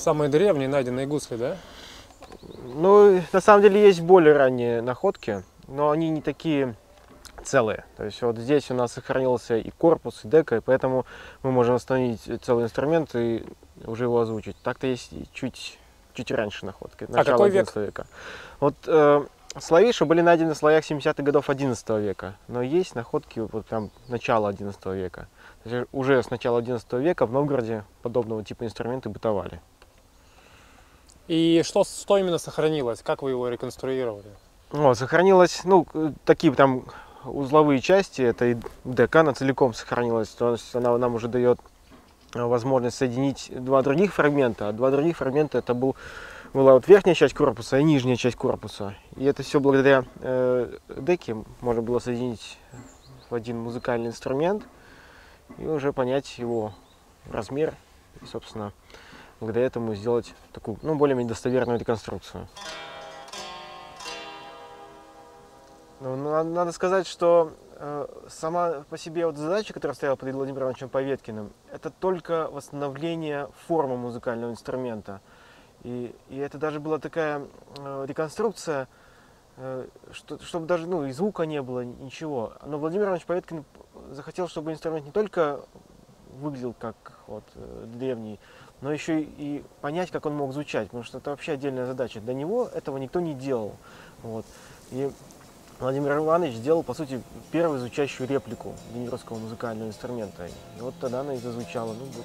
Самые древние найденные гусли, да? Ну, на самом деле есть более ранние находки, но они не такие целые. То есть вот здесь у нас сохранился и корпус, и дека, и поэтому мы можем установить целый инструмент и уже его озвучить. Так-то есть чуть раньше находки. А какой век? Вот Славиши были найдены в слоях 70-х годов XI века, но есть находки вот прям начала XI века. То есть уже с начала XI века в Новгороде подобного типа инструменты бытовали. И что именно сохранилось? Как вы его реконструировали? О, сохранилось, ну, такие там узловые части, это и дека, она целиком сохранилась, то есть она нам уже дает возможность соединить два других фрагмента, а два других фрагмента это была вот верхняя часть корпуса и нижняя часть корпуса. И это все благодаря деке можно было соединить в один музыкальный инструмент и уже понять его размер и, собственно, благодаря этому сделать такую, ну, более-менее достоверную реконструкцию. Надо сказать, что сама по себе вот задача, которая стояла перед Владимиром Ивановичем Поветкиным, это только восстановление формы музыкального инструмента. И это даже была такая реконструкция, чтобы даже, ну, и звука не было, ничего. Но Владимир Иванович Поветкин захотел, чтобы инструмент не только выглядел как вот древний, но еще и понять, как он мог звучать, потому что это вообще отдельная задача. До него этого никто не делал. Вот. И Владимир Иванович сделал, по сути, первую звучащую реплику венгерского музыкального инструмента. И вот тогда она и зазвучала. Ну, вот.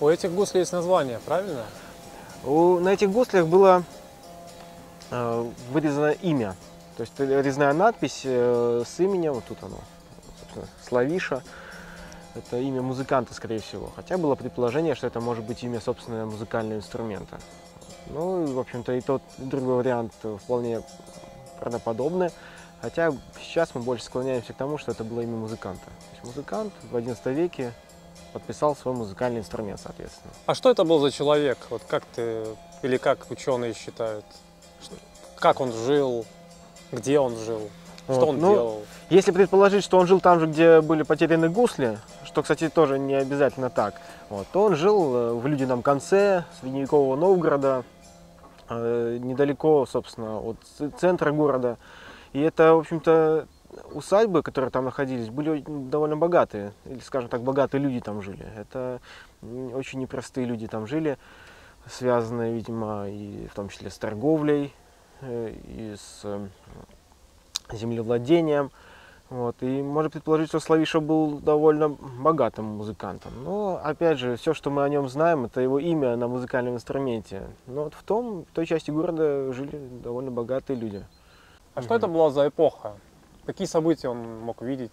У этих гуслей есть название, правильно? На этих гуслях было вырезано имя. То есть резная надпись с именем, вот тут оно, Славиша. Это имя музыканта, скорее всего. Хотя было предположение, что это может быть имя собственного музыкального инструмента. Ну, в общем-то, и тот, и другой вариант вполне правдоподобны. Хотя сейчас мы больше склоняемся к тому, что это было имя музыканта. То есть музыкант в XI веке подписал свой музыкальный инструмент, соответственно. А что это был за человек? Вот как ты, или как ученые считают? Как он жил? Где он жил? Вот, что он делал? Если предположить, что он жил там же, где были потеряны гусли, что, кстати, тоже не обязательно так, вот, то он жил в Людином конце средневекового Новгорода, недалеко, собственно, от центра города. И это, в общем-то, усадьбы, которые там находились, были довольно богатые, или, скажем так, богатые люди там жили. Это очень непростые люди там жили, связанные, видимо, и в том числе с торговлей, и с землевладением. Вот. И можно предположить, что Славиша был довольно богатым музыкантом. Но, опять же, все, что мы о нем знаем, это его имя на музыкальном инструменте. Но вот в той части города жили довольно богатые люди. А что это была за эпоха? Какие события он мог видеть,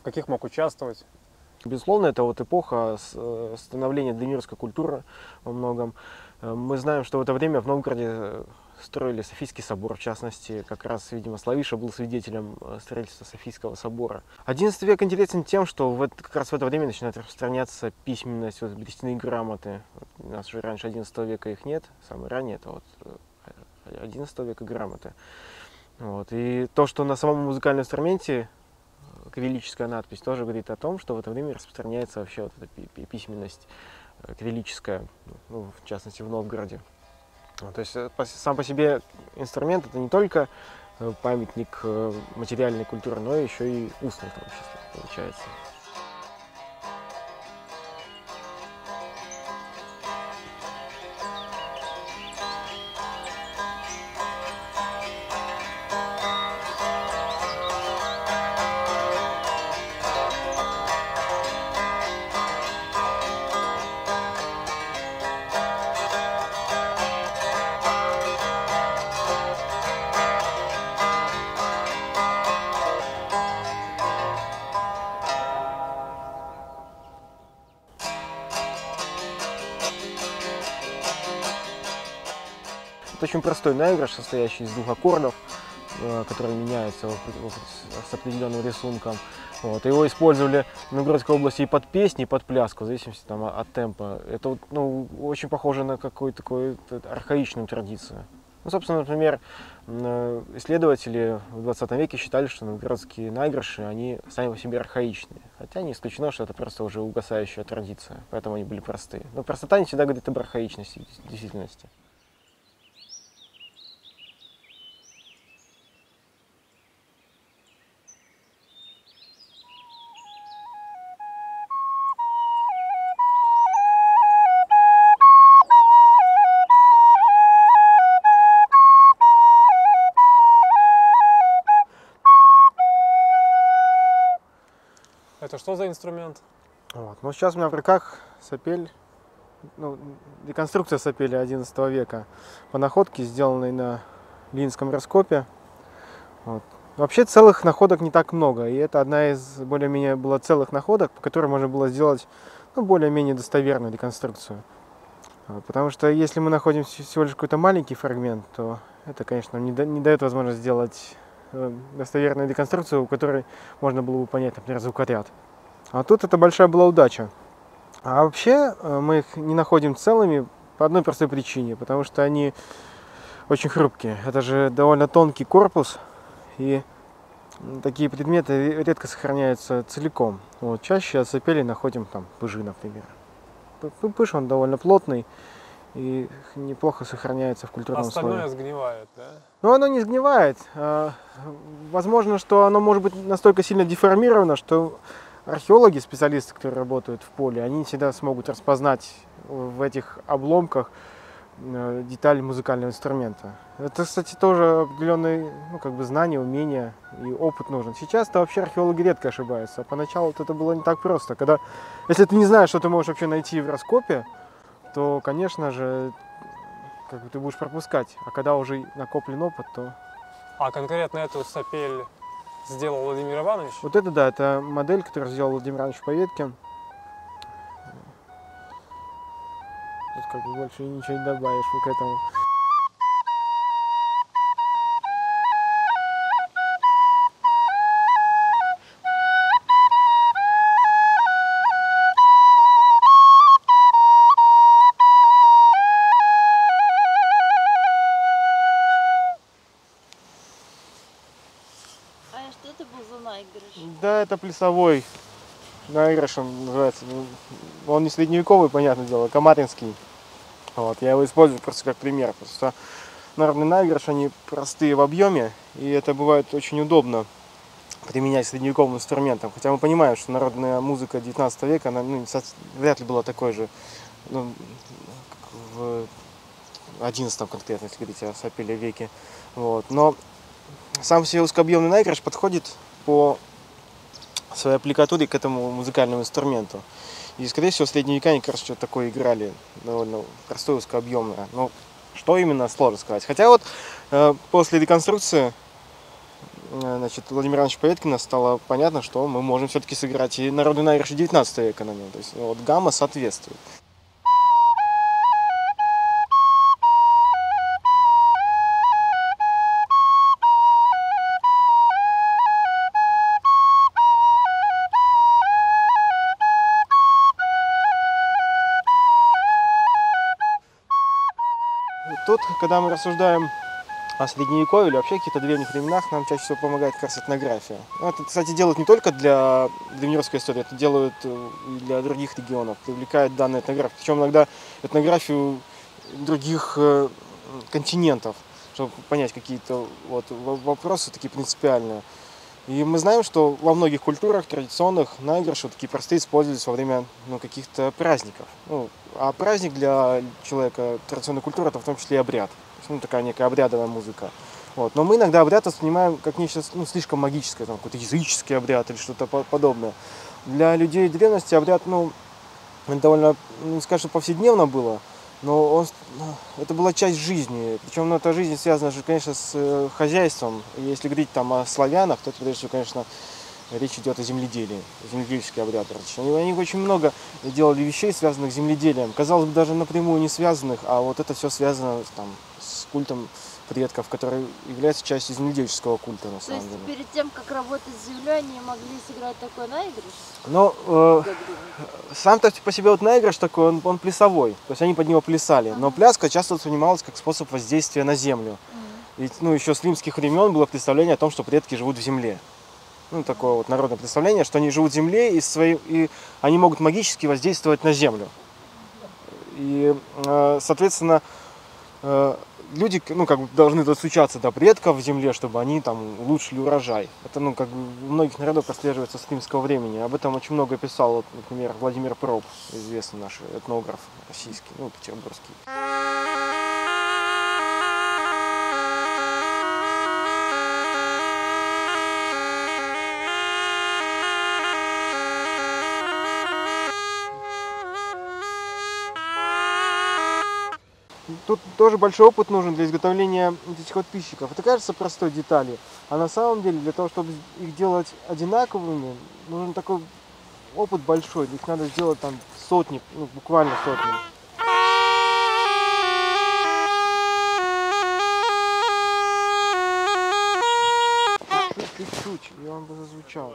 в каких мог участвовать? Безусловно, это вот эпоха становления древнерусской культуры во многом. Мы знаем, что в это время в Новгороде строили Софийский собор, в частности. Как раз, видимо, Славиша был свидетелем строительства Софийского собора. XI век интересен тем, что как раз в это время начинает распространяться письменность, вот берестяные грамоты. У нас уже раньше XI века их нет, самые ранние это вот XI века грамоты. Вот. И то, что на самом музыкальном инструменте кириллическая надпись, тоже говорит о том, что в это время распространяется вообще вот эта письменность кириллическая, ну, в частности в Новгороде. Вот. То есть сам по себе инструмент это не только памятник материальной культуры, но еще и устной в том числе получается. Это очень простой наигрыш, состоящий из двух аккордов, которые меняются с определенным рисунком. Вот. Его использовали в Ленинградской области и под песни, и под пляску, в зависимости там, от темпа. Это, ну, очень похоже на какую-то такую архаичную традицию. Ну, собственно, например, исследователи в 20 веке считали, что новгородские наигрыши, они сами по себе архаичные. Хотя не исключено, что это просто уже угасающая традиция, поэтому они были простые. Но простота не всегда говорит об архаичности в действительности. Это что за инструмент? Вот. Ну, сейчас у меня в руках сапель, ну, реконструкция сапели XI века по находке, сделанной на Линском раскопе. Вот. Вообще целых находок не так много, и это одна из более-менее была целых находок, по которой можно было сделать, ну, более-менее достоверную реконструкцию. Вот. Потому что если мы находим всего лишь какой-то маленький фрагмент, то это, конечно, не дает возможность сделать достоверную деконструкцию, у которой можно было бы понять, например, звукоряд. А тут это большая была удача. А вообще мы их не находим целыми по одной простой причине, потому что они очень хрупкие. Это же довольно тонкий корпус, и такие предметы редко сохраняются целиком. Вот, чаще от сапелей находим там пыжи, например. Пыш, он довольно плотный и неплохо сохраняется в культурном слое. Остальное сгнивает, да? Ну, оно не сгнивает. Возможно, что оно может быть настолько сильно деформировано, что археологи, специалисты, которые работают в поле, они не всегда смогут распознать в этих обломках детали музыкального инструмента. Это, кстати, тоже определенные, ну, как бы знания, умения и опыт нужен. Сейчас-то вообще археологи редко ошибаются, а поначалу это было не так просто. Когда, если ты не знаешь, что ты можешь вообще найти в раскопе, то, конечно же, как бы ты будешь пропускать. А когда уже накоплен опыт, то... А конкретно эту сапель сделал Владимир Иванович? Вот это да, это модель, которую сделал Владимир Иванович Поветкин. Тут как бы больше ничего не добавишь к этому. Да, это плясовой наигрыш, он называется. Он не средневековый, понятное дело, а коматинский. Вот, я его использую просто как пример. Просто народные наигрыши, они простые в объеме, и это бывает очень удобно применять средневековым инструментом. Хотя мы понимаем, что народная музыка 19 века, она, ну, вряд ли была такой же, ну, как в 11 конкретно, если говорить о сапеле веке. Вот. Но сам себе узкообъемный наигрыш подходит по своей аппликатуре к этому музыкальному инструменту. И, скорее всего, средневековые, как раз, что-то такое играли, довольно простое, узкообъемное. Но что именно, сложно сказать. Хотя вот после реконструкции, значит, Владимира Ивановича Поветкина стало понятно, что мы можем все-таки сыграть и народный наигрыш 19 века на нем. То есть вот гамма соответствует. Тут, когда мы рассуждаем о средневековье или вообще каких-то древних временах, нам чаще всего помогает как раз этнография. Это, кстати, делают не только для древнерусской истории, это делают и для других регионов, привлекают данные этнографии. Причем иногда этнографию других континентов, чтобы понять какие-то вот вопросы такие принципиальные. И мы знаем, что во многих культурах традиционных наигрыши такие простые используются во время, ну, каких-то праздников. Ну, а праздник для человека традиционной культуры – это в том числе и обряд. Ну, такая некая обрядовая музыка. Вот. Но мы иногда обряд воспринимаем как нечто, ну, слишком магическое, там какой-то языческий обряд или что-то подобное. Для людей древности обряд, ну, довольно, не скажу, что повседневно было, но он, это была часть жизни. Причем, ну, эта жизнь связана же, конечно, с хозяйством. Если говорить там о славянах, то это, конечно, речь идет о земледелии, земледельческий обряд. Они очень много делали вещей, связанных с земледелием. Казалось бы, даже напрямую не связанных, а вот это все связано там, с культом предков, который является частью земледельческого культа, на самом деле. Перед тем, как работать с землей, они могли сыграть такой наигрыш? Ну, сам-то по себе вот наигрыш такой, он плясовой, то есть они под него плясали. Но пляска часто воспринималась как способ воздействия на землю. Ведь, ну, еще с римских времен было представление о том, что предки живут в земле. Ну, такое вот народное представление, что они живут в земле и они могут магически воздействовать на землю. И, соответственно, люди, ну, как бы должны достучаться до предков в земле, чтобы они там улучшили урожай. Это, ну, как бы у многих народов прослеживается с римского времени. Об этом очень много писал, вот, например, Владимир Пропп, известный наш этнограф российский, ну, петербургский. Тут тоже большой опыт нужен для изготовления этих вот пищиков. Это кажется простой деталью, а на самом деле для того, чтобы их делать одинаковыми, нужен такой опыт большой. Их надо сделать там сотни, ну, буквально сотни. Чуть-чуть, и он бы зазвучал.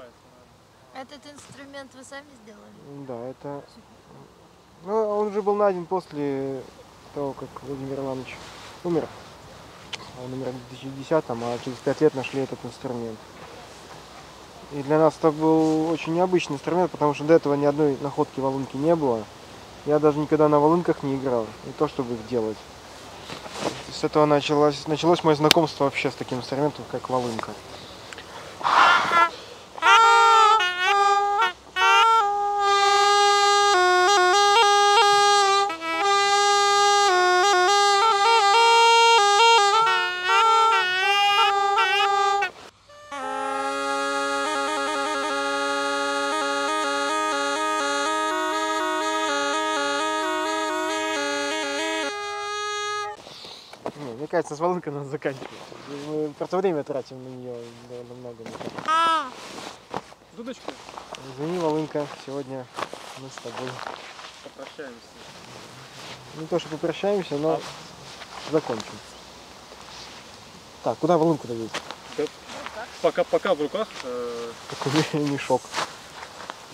Этот инструмент вы сами сделали? Да, это... Ну, он уже был найден после... того, как Владимир Иванович умер. Он умер в 2010-м, а через 5 лет нашли этот инструмент. И для нас это был очень необычный инструмент, потому что до этого ни одной находки волынки не было. Я даже никогда на волынках не играл, не то чтобы их делать. С этого началось мое знакомство вообще с таким инструментом, как волынка. Мне кажется, с волынкой надо заканчивать. Мы просто время тратим на нее довольно много. Дудочка. Извини, волынка, сегодня мы с тобой попрощаемся. Не то, что попрощаемся, но закончим. Так, куда волынку давить? Да. Пока в руках. Такой мешок.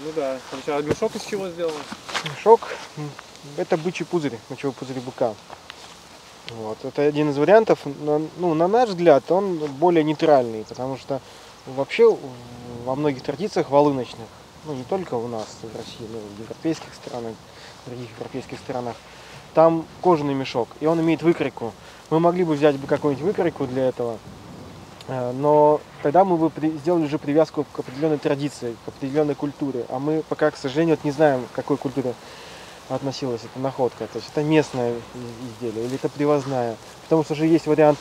Ну да. А мешок из чего сделан? Мешок. Это бычий пузырь, мочевой пузырь быка. Вот. Это один из вариантов, ну, на наш взгляд, он более нейтральный, потому что вообще во многих традициях волыночных, ну не только у нас в России, но и в европейских странах, в других европейских странах, там кожаный мешок, и он имеет выкройку. Мы могли бы взять бы какую-нибудь выкройку для этого, но тогда мы бы сделали уже привязку к определенной традиции, к определенной культуре, а мы пока, к сожалению, не знаем, к какой культуре относилась эта находка, то есть это местное изделие или это привозная, потому что же есть вариант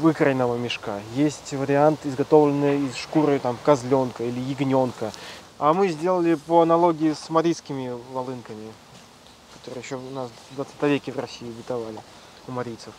выкроенного мешка, есть вариант, изготовленный из шкуры там козленка или ягненка, а мы сделали по аналогии с марийскими волынками, которые еще у нас в 20 веке в России бытовали у марийцев.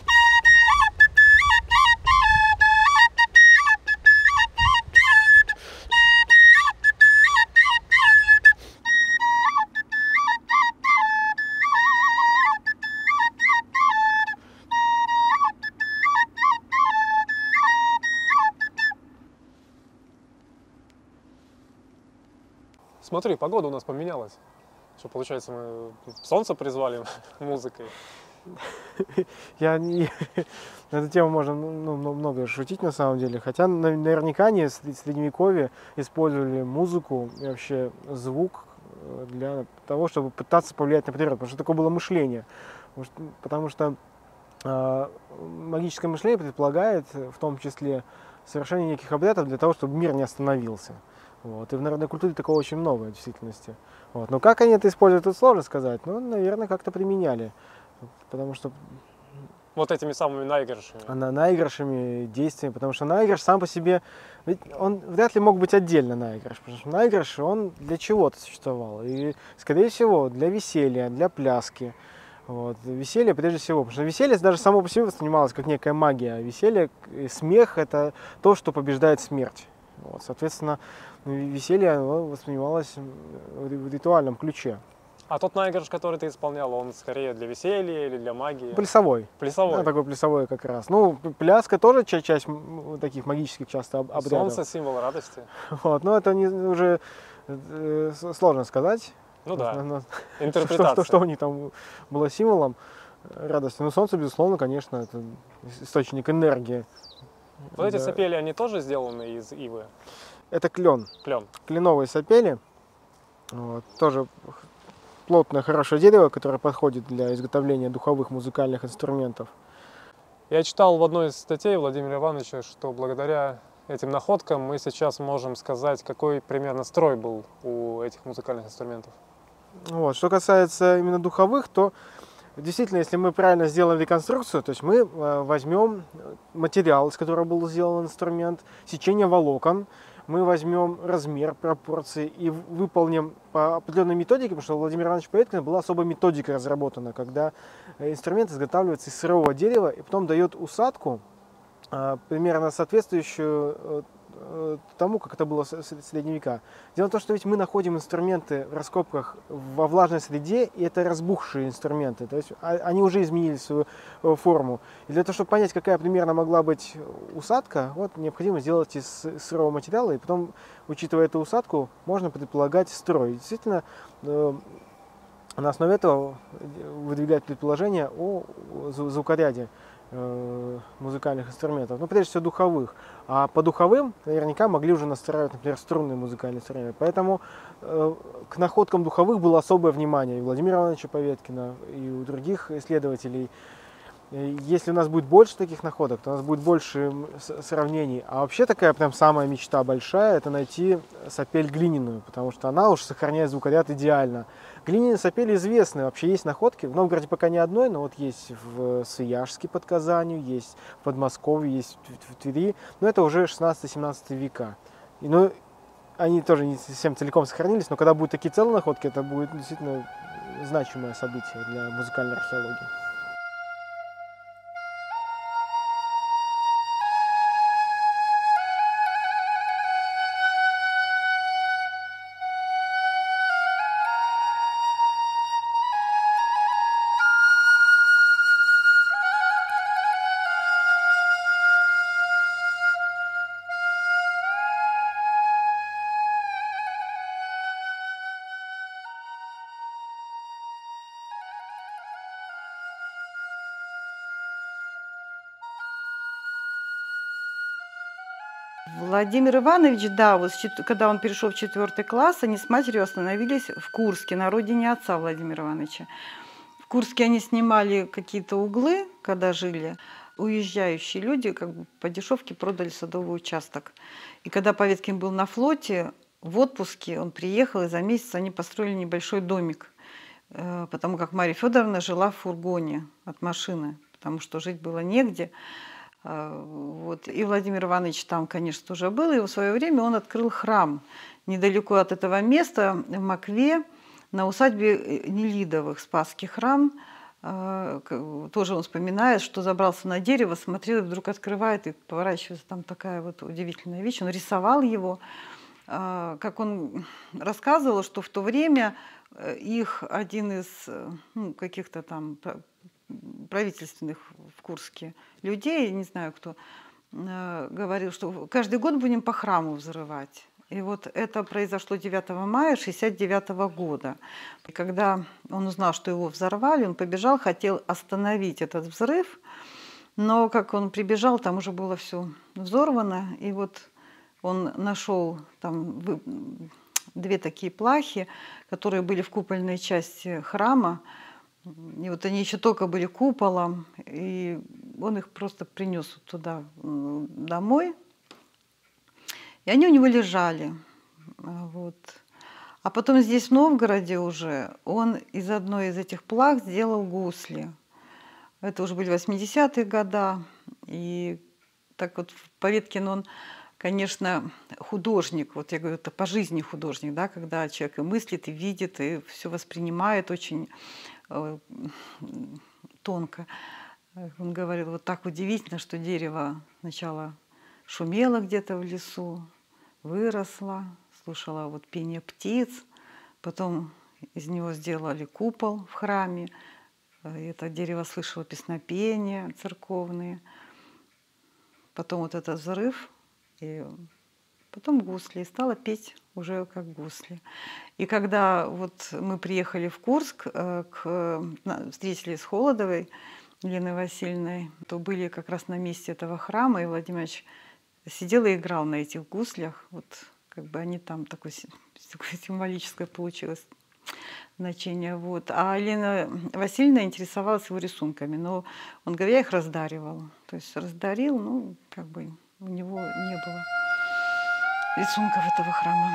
Смотри, погода у нас поменялась. Что, получается, мы солнце призвали музыкой? На эту тему можно много шутить, на самом деле. Хотя наверняка не в Средневековье использовали музыку и вообще звук для того, чтобы пытаться повлиять на природу. Потому что такое было мышление. Потому что магическое мышление предполагает, в том числе, совершение неких обрядов для того, чтобы мир не остановился. Вот. И в народной культуре такого очень много в действительности. Вот. Но как они это используют, тут сложно сказать. Ну, наверное, как-то применяли. Потому что... Вот этими самыми наигрышами. Наигрышами, действиями. Потому что наигрыш сам по себе... Ведь он вряд ли мог быть отдельно наигрыш. Потому что наигрыш, он для чего-то существовал. И, скорее всего, для веселья, для пляски. Вот. Веселье прежде всего. Потому что веселье даже само по себе воспринималось как некая магия. Веселье, смех — это то, что побеждает смерть. Вот, соответственно, веселье воспринималось в ритуальном ключе. А тот наигрыш, который ты исполнял, он скорее для веселья или для магии? Плясовой. Плясовой? Да, такой плясовой как раз. Ну, пляска тоже часть таких магических часто обрядов. Солнце – символ радости. Вот, но это не, уже сложно сказать. Ну да, интерпретация. Что у них там было символом радости. Но солнце, безусловно, конечно, это источник энергии. Вот эти сапели, они тоже сделаны из ивы? Это клен. Клен. Кленовые сапели. Вот, тоже... плотное, хорошее дерево, которое подходит для изготовления духовых музыкальных инструментов. Я читал в одной из статей Владимира Ивановича, что благодаря этим находкам мы сейчас можем сказать, какой примерно строй был у этих музыкальных инструментов. Вот. Что касается именно духовых, то действительно, если мы правильно сделаем реконструкцию, то есть мы возьмем материал, из которого был сделан инструмент, сечение волокон, мы возьмем размер, пропорции и выполним по определенной методике, потому что у Владимира Ивановича Поветкина была особая методика разработана, когда инструмент изготавливается из сырого дерева и потом дает усадку, примерно соответствующую тому, как это было в средние века. Дело в том, что ведь мы находим инструменты в раскопках во влажной среде, и это разбухшие инструменты, то есть они уже изменили свою форму. И для того, чтобы понять, какая примерно могла быть усадка, вот необходимо сделать из сырого материала, и потом, учитывая эту усадку, можно предполагать строй. И действительно, на основе этого выдвигать предположение о звукоряде музыкальных инструментов, ну, прежде всего духовых. А по духовым наверняка могли уже настраивать, например, струнные музыкальные инструменты. Поэтому к находкам духовых было особое внимание и Владимира Ивановича Поветкина, и у других исследователей. Если у нас будет больше таких находок, то у нас будет больше сравнений. А вообще такая прям самая мечта большая – это найти сапель глиняную, потому что она уж сохраняет звукоряд идеально. Глиняные сапели известны, вообще есть находки. В Новгороде пока ни одной, но вот есть в Сыяжске под Казанью, есть в Подмосковье, есть в Твери. Но это уже 16-17 века. Но они тоже не совсем целиком сохранились, но когда будут такие целые находки, это будет действительно значимое событие для музыкальной археологии. Владимир Иванович, да, вот когда он перешел в 4 класс, они с матерью остановились в Курске, на родине отца Владимира Ивановича. В Курске они снимали какие-то углы, когда жили. Уезжающие люди как бы по дешевке продали садовый участок. И когда Поветкин был на флоте, в отпуске, он приехал, и за месяц они построили небольшой домик, потому как Мария Федоровна жила в фургоне от машины, потому что жить было негде. Вот. И Владимир Иванович там, конечно, уже был, и в свое время он открыл храм недалеко от этого места, в Москве, на усадьбе Нелидовых, Спасский храм. Тоже он вспоминает, что забрался на дерево, смотрел, и вдруг открывает, и поворачивается там такая вот удивительная вещь. Он рисовал его. Как он рассказывал, что в то время их один из каких-то там... правительственных в Курске людей, не знаю кто, говорил, что каждый год будем по храму взрывать. И вот это произошло 9 мая 1969 года. И когда он узнал, что его взорвали, он побежал, хотел остановить этот взрыв, но как он прибежал, там уже было все взорвано. И вот он нашел там две такие плахи, которые были в купольной части храма. И вот они еще только были куполом, и он их просто принес туда домой. И они у него лежали. Вот. А потом здесь, в Новгороде уже, он из одной из этих плах сделал гусли. Это уже были 80-е годы. И так вот Поветкин, он, конечно, художник. Вот я говорю, это по жизни художник, да, когда человек и мыслит, и видит, и все воспринимает очень... тонко. Он говорил, вот так удивительно, что дерево сначала шумело где-то в лесу, выросла, слушала вот пение птиц, потом из него сделали купол в храме, это дерево слышало песнопения церковные, потом вот этот взрыв, и потом гусли, и стала петь уже как гусли. И когда вот мы приехали в Курск, встретились с Холодовой Еленой Васильевной, то были как раз на месте этого храма, и Владимир Иванович сидел и играл на этих гуслях, вот как бы они там, такое символическое получилось значение. Вот. А Елена Васильевна интересовалась его рисунками, но он говорит, я их раздаривал. То есть раздарил, ну, как бы у него не было рисунков этого храма.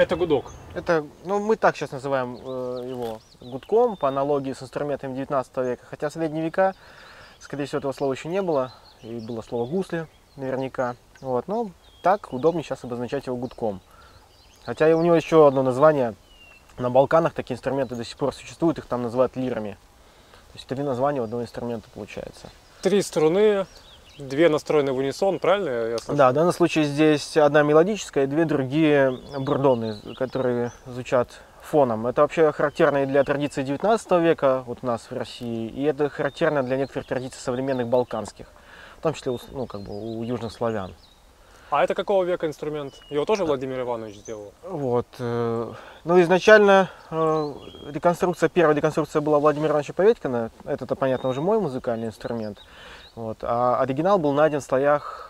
Это гудок. Это, ну, мы так сейчас называем его гудком, по аналогии с инструментами 19 века. Хотя в средние века, скорее всего, этого слова еще не было. И было слово гусли, наверняка. Вот, но так удобнее сейчас обозначать его гудком. Хотя у него еще одно название. На Балканах такие инструменты до сих пор существуют, их там называют лирами. То есть три названия у одного инструмента получается. Три струны, две настроены в унисон, правильно я слышу? Да, в данном случае здесь одна мелодическая, и две другие бурдонные, которые звучат фоном. Это вообще характерно и для традиции 19 века вот у нас в России, и это характерно для некоторых традиций современных балканских, в том числе ну, как бы у южных славян. А это какого века инструмент? Его тоже Владимир Иванович сделал? Вот. Ну, изначально первая реконструкция была Владимира Ивановича Поветкина. Это, понятно, уже мой музыкальный инструмент. Вот. А оригинал был найден в слоях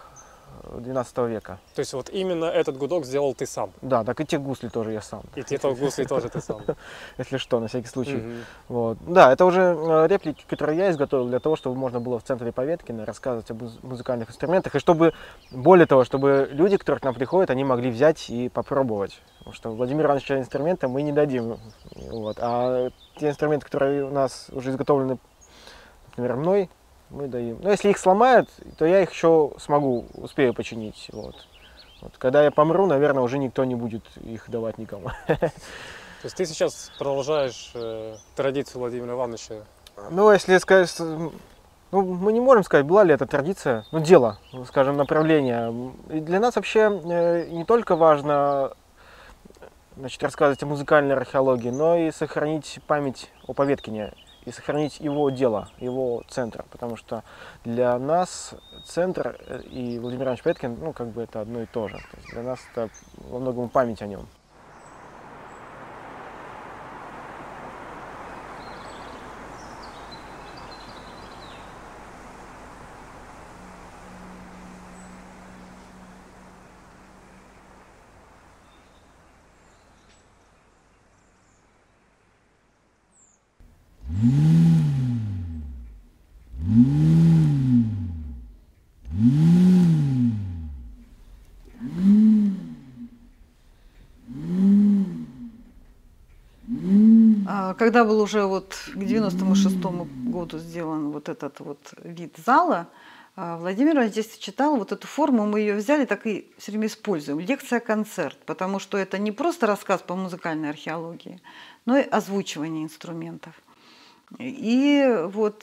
12 века. То есть вот именно этот гудок сделал ты сам? Да, так и те гусли тоже я сам. И те гусли тоже ты сам? Если что, на всякий случай. Да, это уже реплики, которые я изготовил для того, чтобы можно было в центре Поветкина рассказывать об музыкальных инструментах. И чтобы, более того, чтобы люди, которые к нам приходят, они могли взять и попробовать. Потому что Владимиру Ивановичу инструмента мы не дадим. А те инструменты, которые у нас уже изготовлены, например, мной, мы даем. Но если их сломают, то я их еще успею починить. Вот. Когда я помру, наверное, уже никто не будет их давать никому. То есть ты сейчас продолжаешь традицию Владимира Ивановича? Ну, если сказать Ну, мы не можем сказать, была ли это традиция, но дело, скажем, направление. И для нас вообще не только важно, значит, рассказывать о музыкальной археологии, но и сохранить память о Поветкине, и сохранить его дело, его центр. Потому что для нас центр и Владимир Иванович Поветкин, ну, как бы это одно и то же. То есть для нас это во многом память о нем. Когда был уже вот к 96-му году сделан вот этот вот вид зала, Владимир здесь читал вот эту форму, мы ее взяли, так и все время используем. Лекция-концерт, потому что это не просто рассказ по музыкальной археологии, но и озвучивание инструментов. И вот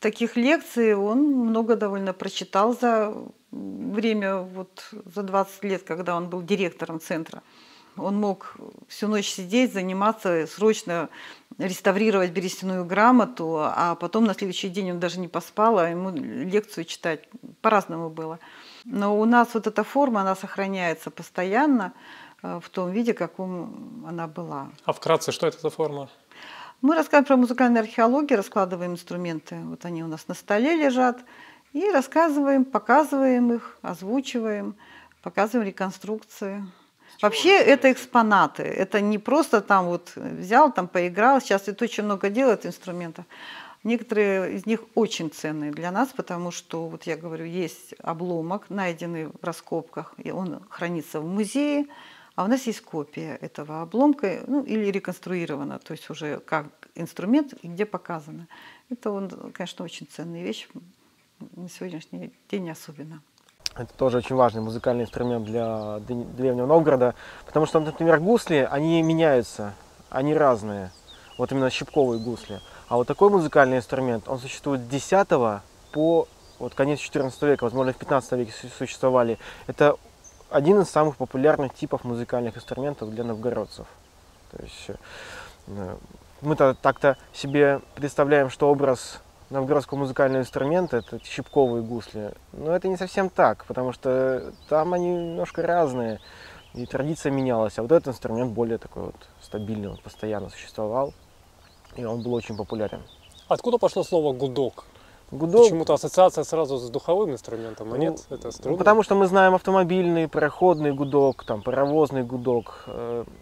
таких лекций он много довольно прочитал за время, вот за 20 лет, когда он был директором центра. Он мог всю ночь сидеть, заниматься, срочно реставрировать берестяную грамоту, а потом на следующий день он даже не поспал, а ему лекцию читать по-разному было. Но у нас вот эта форма, она сохраняется постоянно в том виде, каком она была. А вкратце, что это за форма? Мы рассказываем про музыкальную археологию, раскладываем инструменты, вот они у нас на столе лежат, и рассказываем, показываем их, озвучиваем, показываем реконструкции. Вообще это экспонаты, это не просто там вот взял, там поиграл, сейчас это очень много делают инструментов. Некоторые из них очень ценные для нас, потому что, вот я говорю, есть обломок, найденный в раскопках, и он хранится в музее, а у нас есть копия этого обломка, ну или реконструирована, то есть уже как инструмент и где показано. Это, он, конечно, очень ценная вещь, на сегодняшний день особенно. Это тоже очень важный музыкальный инструмент для Древнего Новгорода, потому что, например, гусли, они меняются, они разные, вот именно щипковые гусли. А вот такой музыкальный инструмент, он существует с X по вот, конец XIV века, возможно, в XV веке существовали. Это один из самых популярных типов музыкальных инструментов для новгородцев. То есть мы-то так-то себе представляем, что образ новгородского музыкального инструмента — это щипковые гусли. Но это не совсем так, потому что там они немножко разные, и традиция менялась. А вот этот инструмент более такой вот стабильный, он постоянно существовал, и он был очень популярен. Откуда пошло слово «гудок»? Гудок. Почему-то ассоциация сразу с духовым инструментом, а нет, это струнный. Потому что мы знаем автомобильный, пароходный гудок, там, паровозный гудок.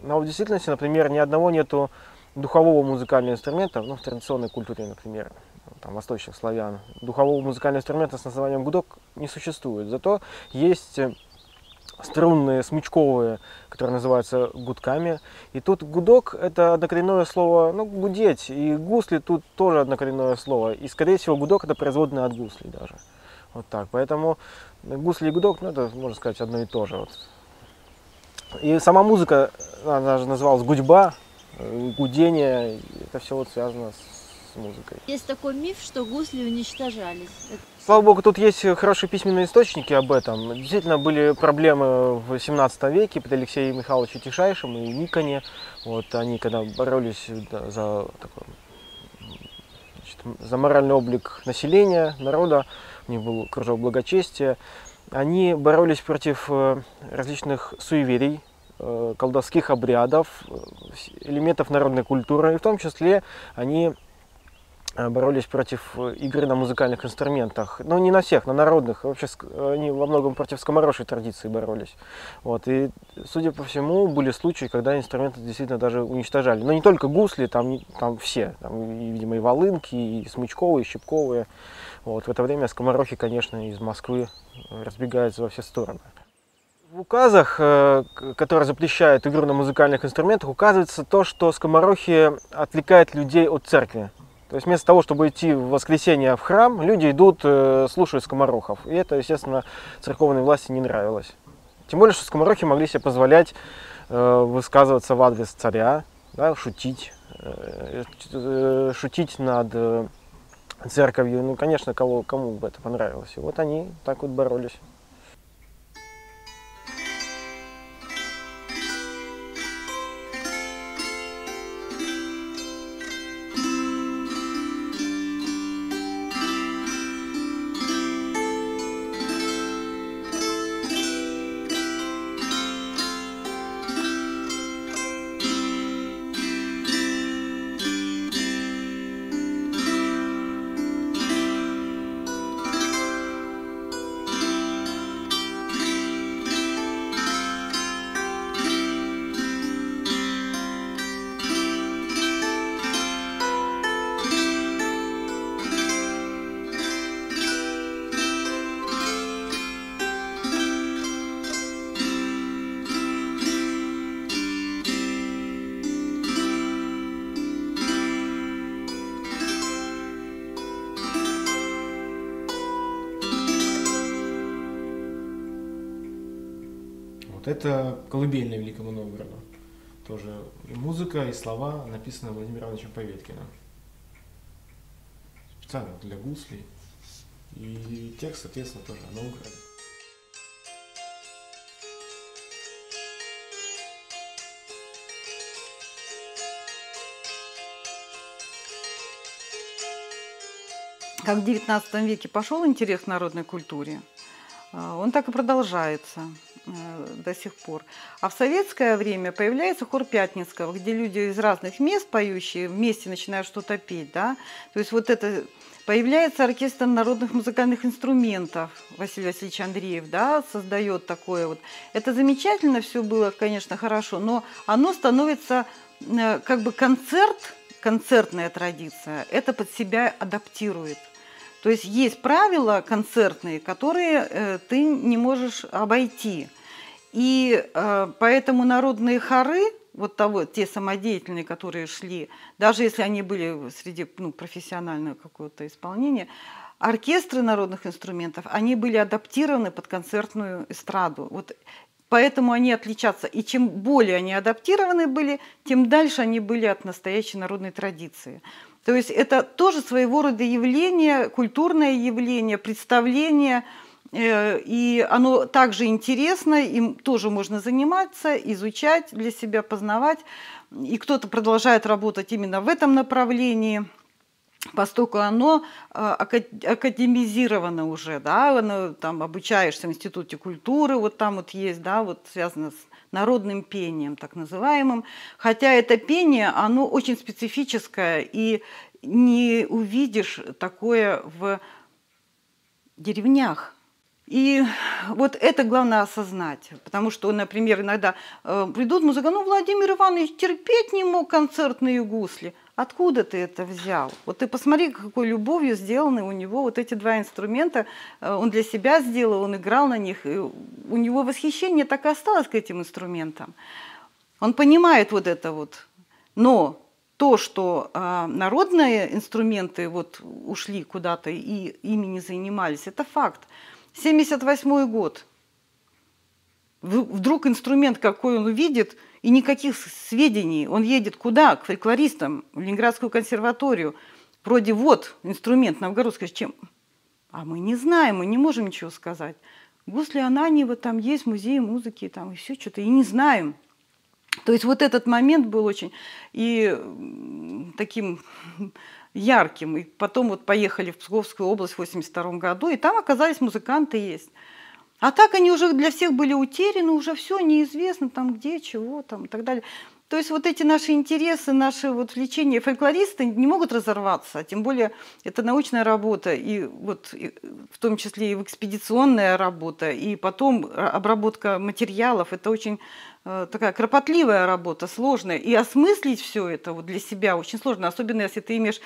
Но в действительности, например, ни одного нету духового музыкального инструмента, ну, в традиционной культуре, например, там, восточных славян. Духового музыкального инструмента с названием гудок не существует. Зато есть струнные, смычковые, которые называются гудками. И тут гудок — это однокоренное слово, ну, гудеть. И гусли тут тоже однокоренное слово. И, скорее всего, гудок — это производное от гуслей даже. Вот так. Поэтому гусли и гудок, ну, это, можно сказать, одно и то же. Вот. И сама музыка, она же называлась гудьба, гудение. Это все вот связано с музыкой. Есть такой миф, что гусли уничтожались. Слава богу, тут есть хорошие письменные источники об этом. Действительно, были проблемы в 17 веке под Алексеем Михайловичем Тишайшим и Никоне. Вот они, когда боролись за, такой, значит, за моральный облик населения, народа, у них был кружок благочестия, они боролись против различных суеверий, колдовских обрядов, элементов народной культуры, и в том числе они боролись против игры на музыкальных инструментах. Но не на всех, на народных. Вообще они во многом против скоморошей традиции боролись. Вот. И, судя по всему, были случаи, когда инструменты действительно даже уничтожали. Но не только гусли, там все. Там, и, видимо, и волынки, и смычковые, и щипковые. Вот. В это время скоморохи, конечно, из Москвы разбегаются во все стороны. В указах, которые запрещают игру на музыкальных инструментах, указывается то, что скоморохи отвлекают людей от церкви. То есть вместо того, чтобы идти в воскресенье в храм, люди идут, слушают скоморохов. И это, естественно, церковной власти не нравилось. Тем более, что скоморохи могли себе позволять высказываться в адрес царя, да, шутить над церковью. Ну, конечно, кому бы это понравилось. И вот они так вот боролись. Это колыбельная Великому Новгороду. Тоже и музыка, и слова, написанные Владимиром Ивановичем Поветкиным. Специально для гуслей. И текст, соответственно, тоже о Новгороде. Как в XIX веке пошел интерес к народной культуре, он так и продолжается до сих пор. А в советское время появляется хор Пятницкого, где люди из разных мест, поющие, вместе начинают что-то петь. Да? То есть вот это появляется оркестр народных музыкальных инструментов. Василий Васильевич Андреев, да, создает такое вот. Это замечательно все было, конечно, хорошо, но оно становится как бы концертная традиция. Это под себя адаптирует. То есть есть правила концертные, которые ты не можешь обойти. И поэтому народные хоры, вот того, те самодеятельные, которые шли, даже если они были среди профессионального какого-то исполнения, оркестры народных инструментов, они были адаптированы под концертную эстраду. Вот поэтому они отличаются. И чем более они адаптированы были, тем дальше они были от настоящей народной традиции. То есть это тоже своего рода явление, культурное явление, представление, и оно также интересно, им тоже можно заниматься, изучать, для себя познавать. И кто-то продолжает работать именно в этом направлении, поскольку оно академизировано уже, да, оно, там обучаешься в Институте культуры, вот там вот есть, да, вот связано с народным пением, так называемым. Хотя это пение, оно очень специфическое, и не увидишь такое в деревнях. И вот это главное осознать, потому что, например, иногда придут музыканты, Владимир Иванович терпеть не мог концертные гусли. Откуда ты это взял? Вот ты посмотри, какой любовью сделаны у него вот эти два инструмента. Он для себя сделал, он играл на них. И у него восхищение так и осталось к этим инструментам. Он понимает вот это вот. Но то, что народные инструменты вот ушли куда-то и ими не занимались, это факт. 1978 год. Вдруг инструмент, какой он увидит, и никаких сведений. Он едет куда? К фольклористам, в Ленинградскую консерваторию. Вроде вот инструмент новгородский. Чем? А мы не знаем, мы не можем ничего сказать. Гусли Ананьева там есть, музей музыки, там и все что-то, и не знаем. То есть вот этот момент был очень и таким ярким. И потом вот поехали в Псковскую область в 1982 году, и там оказались музыканты есть. А так они уже для всех были утеряны, уже все неизвестно, там где, чего, там и так далее. То есть вот эти наши интересы, наши вот влечения, фольклористы не могут разорваться, а тем более это научная работа, и вот и, в том числе и экспедиционная работа, и потом обработка материалов. Это очень такая кропотливая работа, сложная. И осмыслить все это вот для себя очень сложно, особенно если ты имеешь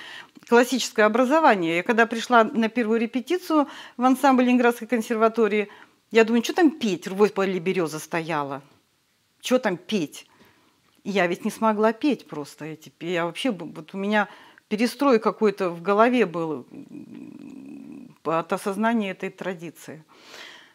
классическое образование. Я когда пришла на первую репетицию в ансамбль Ленинградской консерватории, я думаю, что там петь? Рвой поле береза стояла. Что там петь? Я ведь не смогла петь просто эти. Я вообще, вот у меня перестрой какой-то в голове был от осознания этой традиции.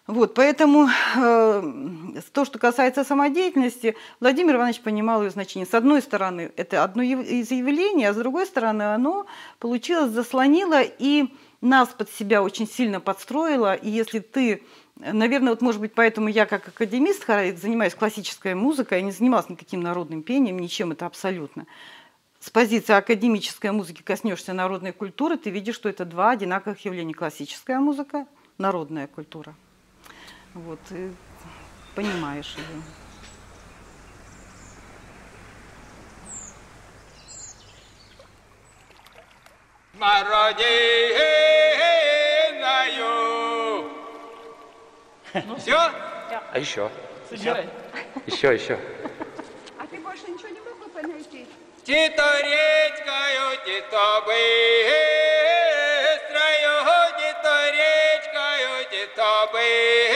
Вот, поэтому то, что касается самодеятельности, Владимир Иванович понимал ее значение. С одной стороны, это одно из явлений, а с другой стороны, оно получилось, заслонило и нас под себя очень сильно подстроило. И если ты, наверное, вот, может быть, поэтому я как академист занимаюсь классической музыкой, я не занималась никаким народным пением, ничем это абсолютно. С позиции академической музыки коснешься народной культуры, ты видишь, что это два одинаковых явления: классическая музыка, народная культура. Вот, и понимаешь ее. На родиною. Ну, все? Да. А еще? Сыграй. Еще. А ты больше ничего не мог бы понять? Тито речкою, тито быстрою, тито речкою, тито быстрою.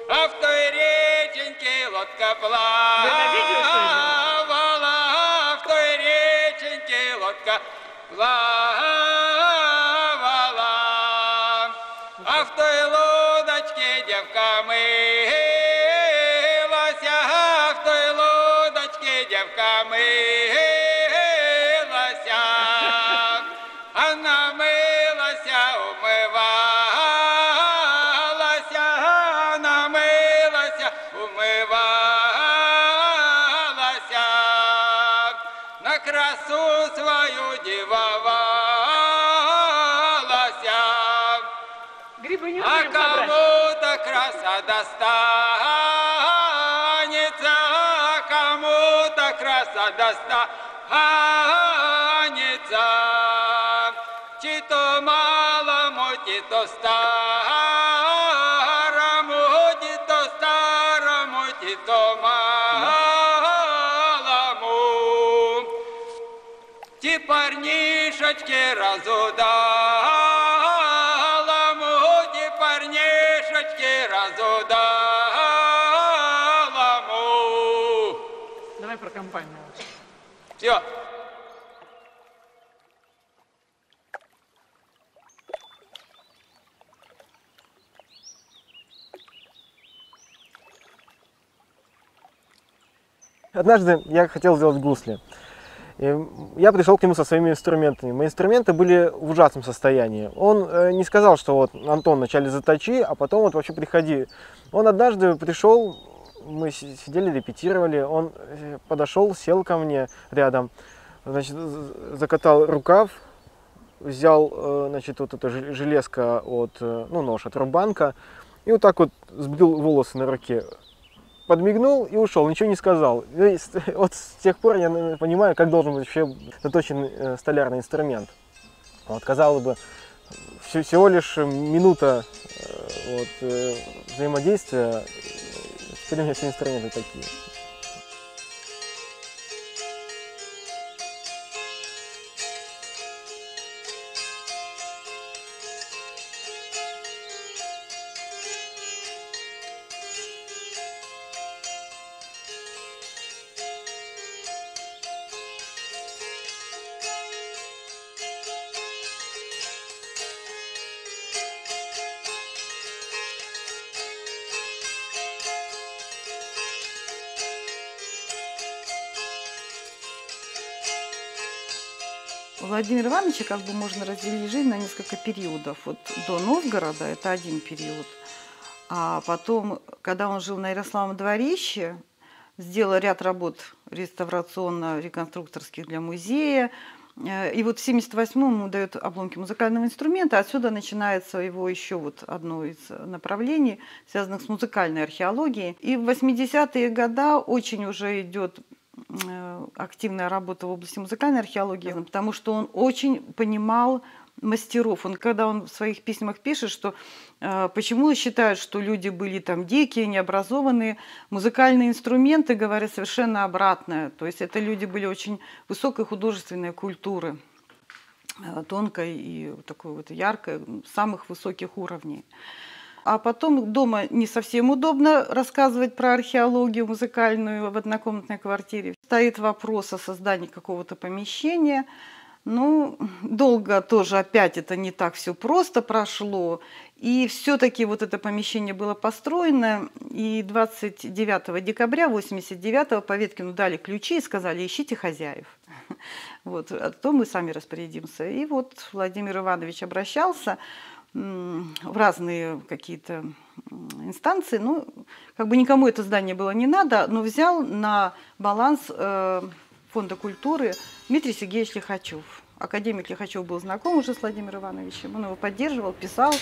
Плавала в той реченьке лодка, плавала, а в той лодочке девка мылась, а в той лодочке девка мылась, она мылась, умывалась, она мылась, умывалась. Красу свою девалась, а кому-то краса достанется, а кому-то краса достанется. Чито малому, чито старому, чито малому. Парнишечки разудала, муди парнишечки разудала, му. Давай про компанию. Все. Однажды я хотел сделать гусли. И я пришел к нему со своими инструментами. Мои инструменты были в ужасном состоянии. Он не сказал, что вот, Антон, вначале заточи, а потом вот вообще приходи. Он однажды пришел, мы сидели, репетировали, он подошел, сел ко мне рядом, значит, закатал рукав, взял, значит, вот эту железку от, ну, нож от рубанка и вот так вот сбрил волосы на руке. Подмигнул и ушел, ничего не сказал. И вот с тех пор я понимаю, как должен быть вообще заточен столярный инструмент. Вот, казалось бы, всего лишь минута вот, взаимодействия, теперь у меня все инструменты такие. Владимира Ивановича как бы можно разделить жизнь на несколько периодов. Вот до Новгорода это один период. А потом, когда он жил на Ярославом дворище, сделал ряд работ реставрационно-реконструкторских для музея. И вот в 1978-м ему дают обломки музыкального инструмента. Отсюда начинается его еще вот одно из направлений, связанных с музыкальной археологией. И в 80-е годы очень уже идет активная работа в области музыкальной археологии, потому что он очень понимал мастеров. Он, когда он в своих письмах пишет, что почему считают, что люди были там дикие, необразованные, музыкальные инструменты говорят совершенно обратное. То есть это люди были очень высокой художественной культуры, тонкой и такой вот яркой, самых высоких уровней. А потом дома не совсем удобно рассказывать про археологию музыкальную в однокомнатной квартире. Стоит вопрос о создании какого-то помещения. Ну, долго тоже опять это не так все просто прошло. И все-таки вот это помещение было построено. И 29 декабря 1989-го Поветкину дали ключи и сказали: ищите хозяев. Вот, а то мы сами распорядимся. И вот Владимир Иванович обращался в разные какие-то инстанции. Ну, как бы никому это здание было не надо, но взял на баланс Фонда культуры Дмитрий Сергеевич Лихачев. Академик Лихачев был знаком уже с Владимиром Ивановичем, он его поддерживал, писал.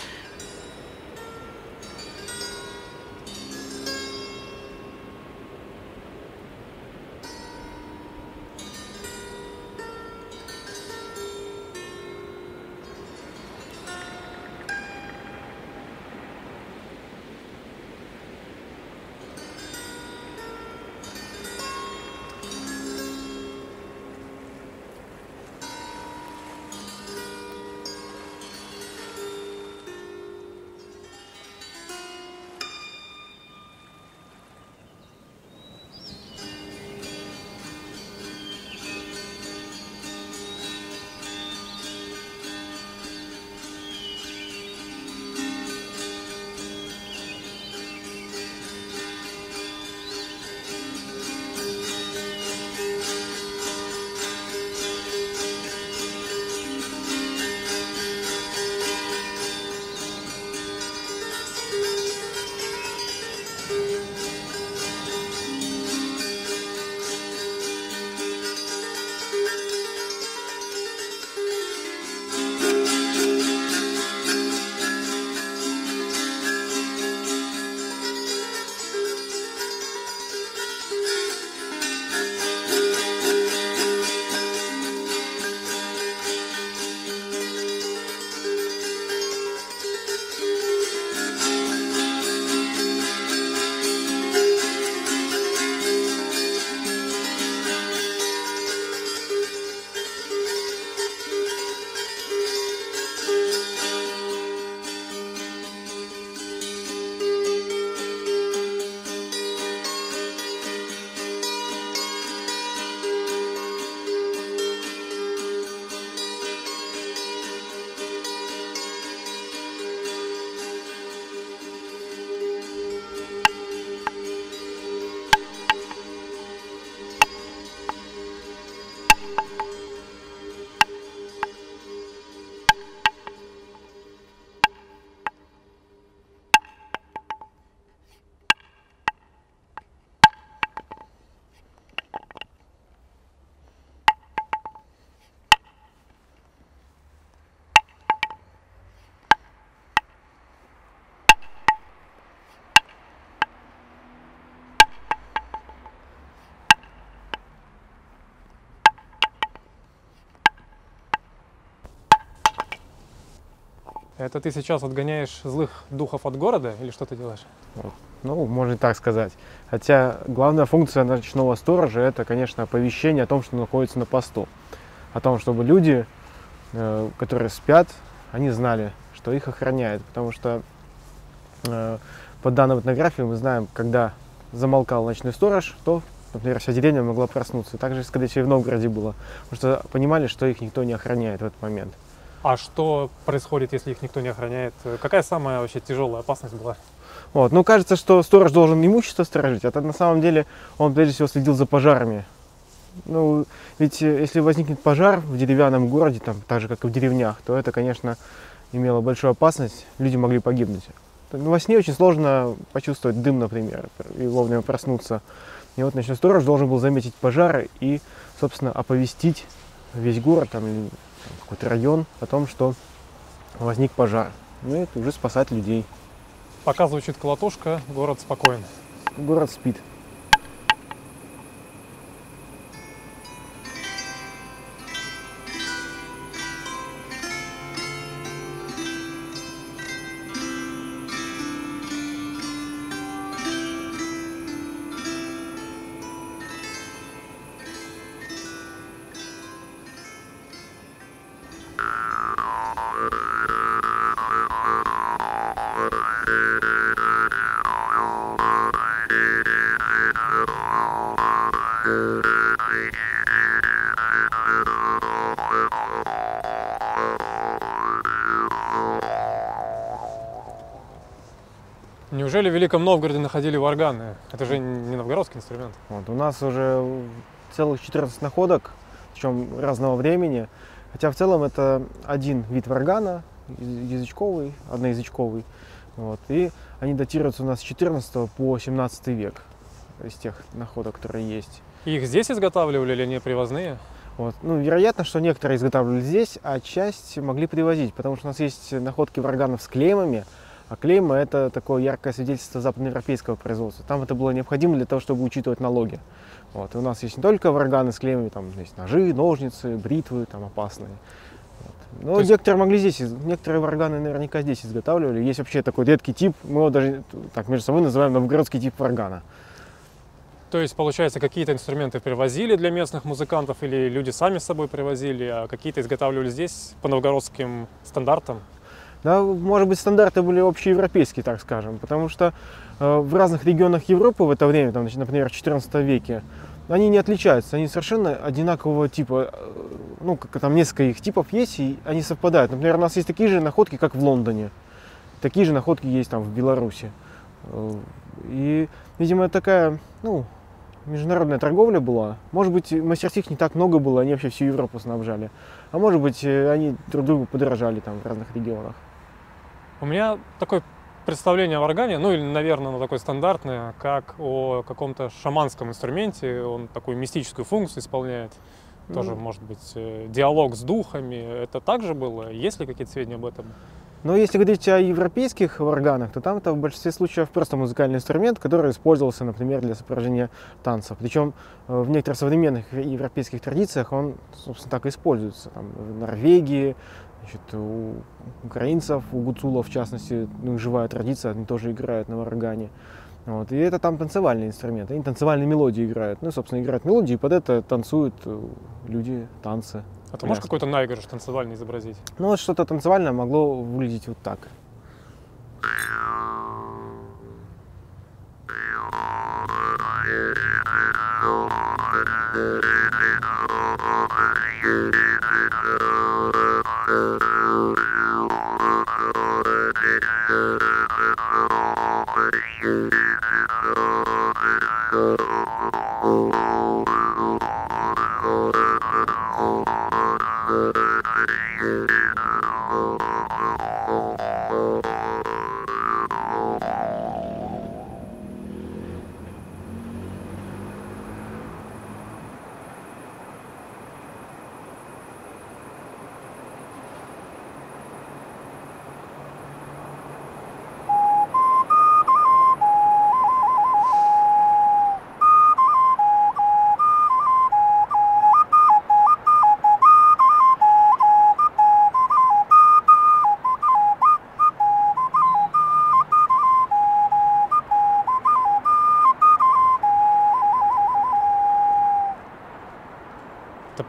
Это ты сейчас отгоняешь злых духов от города или что ты делаешь? Ну, можно и так сказать. Хотя главная функция ночного сторожа – это, конечно, оповещение о том, что находится на посту. О том, чтобы люди, которые спят, они знали, что их охраняет. Потому что по данным этнографии мы знаем, когда замолкал ночной сторож, то, например, вся деревня могла проснуться. Так же, когда и в Новгороде было. Потому что понимали, что их никто не охраняет в этот момент. А что происходит, если их никто не охраняет? Какая самая вообще тяжелая опасность была? Вот, ну, кажется, что сторож должен имущество сторожить, а то, на самом деле он, прежде всего, следил за пожарами. Ну, ведь если возникнет пожар в деревянном городе, там, так же, как и в деревнях, то это, конечно, имело большую опасность, люди могли погибнуть. Ну, во сне очень сложно почувствовать дым, например, и вовремя проснуться. И вот ночной сторож должен был заметить пожары и, собственно, оповестить весь город, там, какой-то район о том, что возник пожар. Ну, это уже спасать людей. Пока звучит колотушка, город спокоен. Город спит. Неужели в Великом Новгороде находили варганы? Это же не новгородский инструмент. Вот, у нас уже целых 14 находок, причем разного времени. Хотя в целом это один вид варгана, язычковый, одноязычковый. Вот, и они датируются у нас с 14 по 17 век из тех находок, которые есть. И их здесь изготавливали или они привозные? Вот. Ну, вероятно, что некоторые изготавливали здесь, а часть могли привозить, потому что у нас есть находки варганов с клеймами, а клейма – это такое яркое свидетельство западноевропейского производства. Там это было необходимо для того, чтобы учитывать налоги. Вот. И у нас есть не только варганы с клеймами, там есть ножи, ножницы, бритвы, там опасные. Вот. Но некоторые могли здесь, некоторые варганы наверняка здесь изготавливали. Есть вообще такой редкий тип, мы его даже так между собой называем новгородский тип варгана. То есть, получается, какие-то инструменты привозили для местных музыкантов или люди сами с собой привозили, а какие-то изготавливали здесь по новгородским стандартам? Да, может быть, стандарты были общеевропейские, так скажем, потому что в разных регионах Европы в это время, там, например, в 14 веке, они не отличаются, они совершенно одинакового типа, ну, как там несколько их типов есть, и они совпадают. Например, у нас есть такие же находки, как в Лондоне, такие же находки есть там в Беларуси. И, видимо, такая, ну, международная торговля была. Может быть, мастерских не так много было, они вообще всю Европу снабжали. А может быть, они друг другу подорожали там в разных регионах. У меня такое представление о варгане, ну или, наверное, оно такое стандартное, как о каком-то шаманском инструменте. Он такую мистическую функцию исполняет. Тоже, может быть, диалог с духами. Это также было? Есть ли какие-то сведения об этом? Но если говорить о европейских варганах, то там это в большинстве случаев просто музыкальный инструмент, который использовался, например, для сопровождения танцев. Причем в некоторых современных европейских традициях он, собственно, так и используется. Там, в Норвегии, значит, у украинцев, у гуцулов, в частности, ну, живая традиция, они тоже играют на варгане. Вот. И это там танцевальный инструмент, они танцевальные мелодии играют. Ну, собственно, играют мелодии, и под это танцуют люди, танцы. А ты можешь какой-то наигрыш танцевальный изобразить? Ну, вот что-то танцевальное могло выглядеть вот так.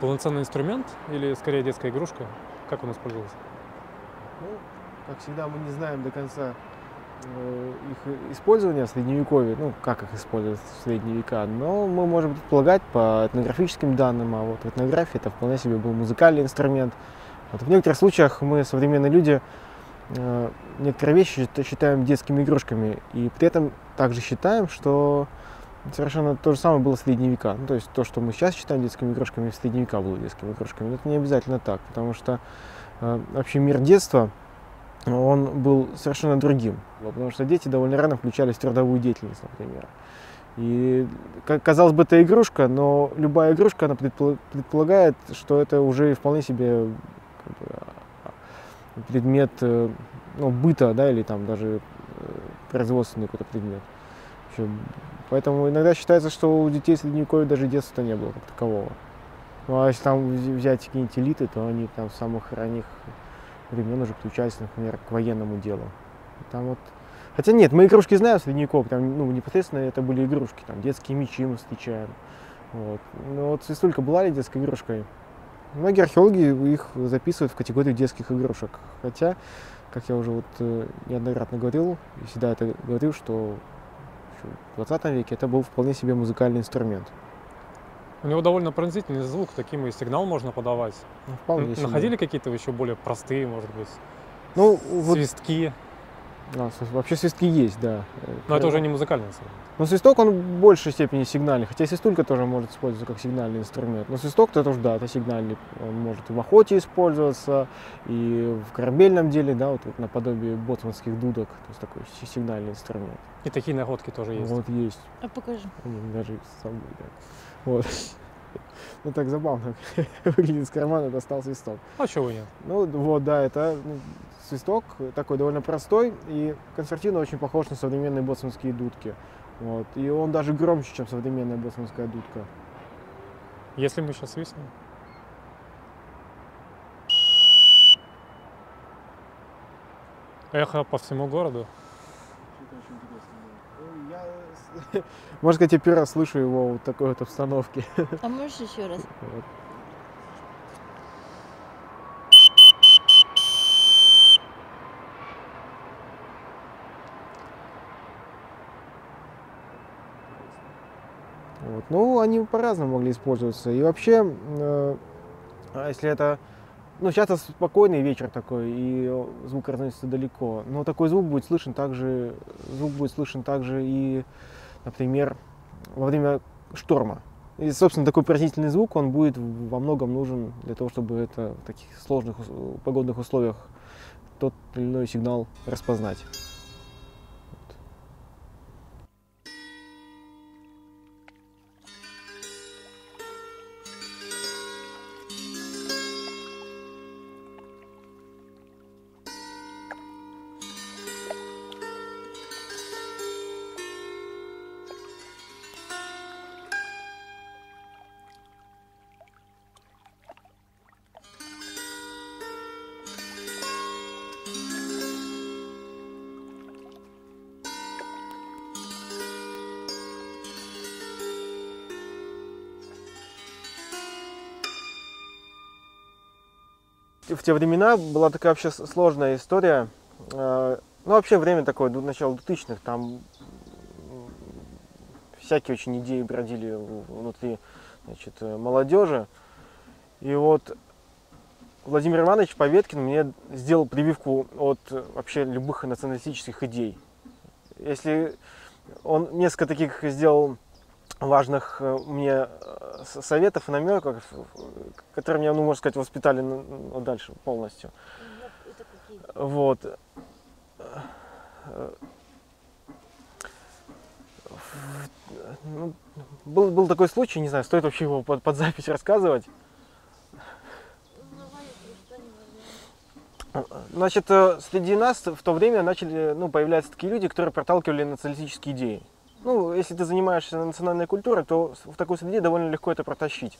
Полноценный инструмент или скорее детская игрушка? Как он использовался? Ну, как всегда, мы не знаем до конца их использования в средневековье, ну, как их использовать в средние века, но мы можем предполагать по этнографическим данным, а вот в этнографии это вполне себе был музыкальный инструмент. Вот в некоторых случаях мы, современные люди, некоторые вещи считаем детскими игрушками, и при этом также считаем, что совершенно то же самое было в средние века. Ну, то есть то, что мы сейчас считаем детскими игрушками, в средние века было детскими игрушками. Но это не обязательно так, потому что вообще мир детства, он был совершенно другим. Потому что дети довольно рано включались в трудовую деятельность, например. И, казалось бы, это игрушка, но любая игрушка, она предполагает, что это уже вполне себе предмет, ну, быта, да, или там даже производственный какой-то предмет. Поэтому иногда считается, что у детей средневековья даже детства-то не было как такового. Ну, а если там взять какие-нибудь элиты, то они там с самых ранних времен уже включались, например, к военному делу. Там вот... Хотя нет, мы игрушки знаем в средневековье, там, ну, непосредственно это были игрушки, там детские мечи мы встречаем. Вот. Но вот свистулька была ли детской игрушкой? Многие археологи их записывают в категорию детских игрушек. Хотя, как я уже вот неоднократно говорил, и всегда это говорил, что в 20 веке это был вполне себе музыкальный инструмент. У него довольно пронзительный звук, таким и сигнал можно подавать. Ну, вполне себе. Находили какие-то еще более простые, может быть, свистки? Да, вообще свистки есть, да. Но это уже не музыкальный инструмент. Но свисток, он в большей степени сигнальный, хотя свистулька тоже может использоваться как сигнальный инструмент. Но свисток, это уж, да, это сигнальный, он может и в охоте использоваться, и в корабельном деле, да, вот, вот наподобие боцманских дудок, то есть такой сигнальный инструмент. И такие находки тоже есть? Вот есть. А покажи. Даже с собой, да. Вот. Ну, так забавно выглядит, из кармана достал свисток. А чего нет? Ну, вот, да, это... свисток такой довольно простой, и концертина очень похож на современные боцманские дудки. Вот. И он даже громче, чем современная боцманская дудка. Если мы сейчас свистнем. Эхо по всему городу. Может быть, я первый раз слышу его в такой вот обстановке. А можешь еще раз? Вот. Ну, они по-разному могли использоваться. И вообще, если это... Ну, сейчас спокойный вечер такой, и звук разносится далеко. Но такой звук будет слышен также, и, например, во время шторма. И, собственно, такой поразительный звук, он будет во многом нужен для того, чтобы это в таких сложных погодных условиях тот или иной сигнал распознать. В те времена была такая вообще сложная история, ну вообще время такое, до начала 2000-х, там всякие очень идеи бродили внутри, значит, молодежи. И вот Владимир Иванович Поветкин мне сделал прививку от вообще любых националистических идей. Если он несколько таких сделал важных мне советов и намеков, которые меня, ну, можно сказать, воспитали дальше полностью. Вот. Был такой случай, не знаю, стоит вообще его под запись рассказывать. Значит, среди нас в то время начали, ну, появляться такие люди, которые проталкивали националистические идеи. Ну, если ты занимаешься национальной культурой, то в такой среде довольно легко это протащить.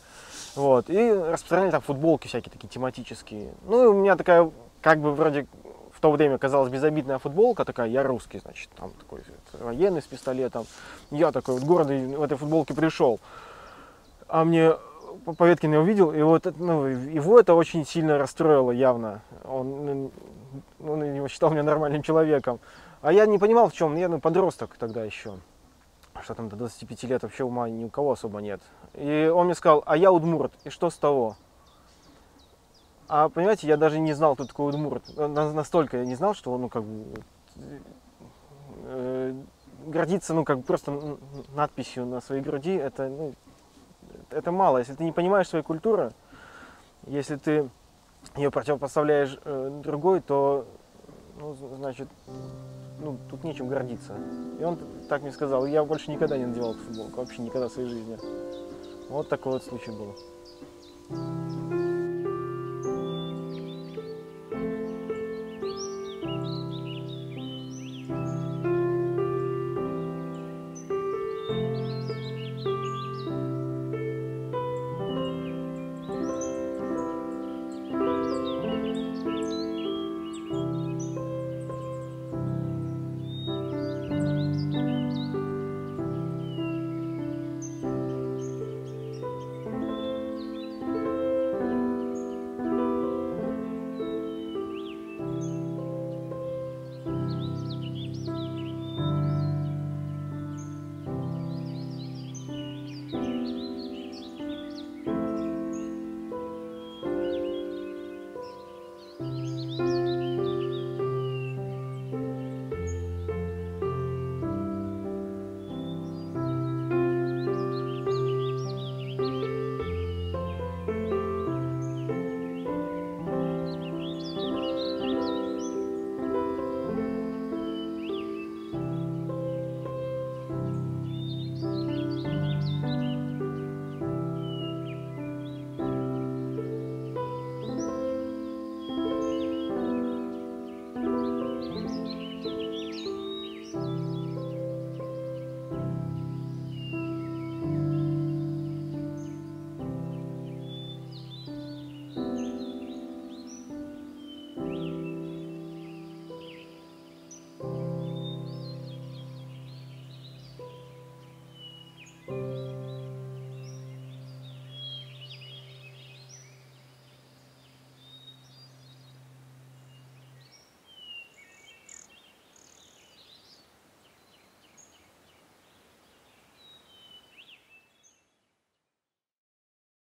Вот. И распространяли там футболки всякие такие тематические. Ну, и у меня такая, как бы вроде в то время казалась безобидная футболка, такая, я русский, значит, там такой военный с пистолетом. Я такой вот гордый в этой футболке пришел. А мне Поветкин я увидел, и вот, ну, его это очень сильно расстроило явно. Он считал меня нормальным человеком. А я не понимал, в чем, я, ну, подросток тогда еще. Что там до 25 лет вообще ума ни у кого особо нет. И он мне сказал, а я удмурт, и что с того? А понимаете, я даже не знал, кто такой удмурт. Настолько я не знал, что он, ну, как бы, гордиться, ну, как бы просто надписью на своей груди, это, ну, это мало. Если ты не понимаешь своей культуры, если ты ее противопоставляешь другой, то, ну, значит, ну, тут нечем гордиться. И он так мне сказал, я больше никогда не надевал футболку, вообще никогда в своей жизни. Вот такой вот случай был.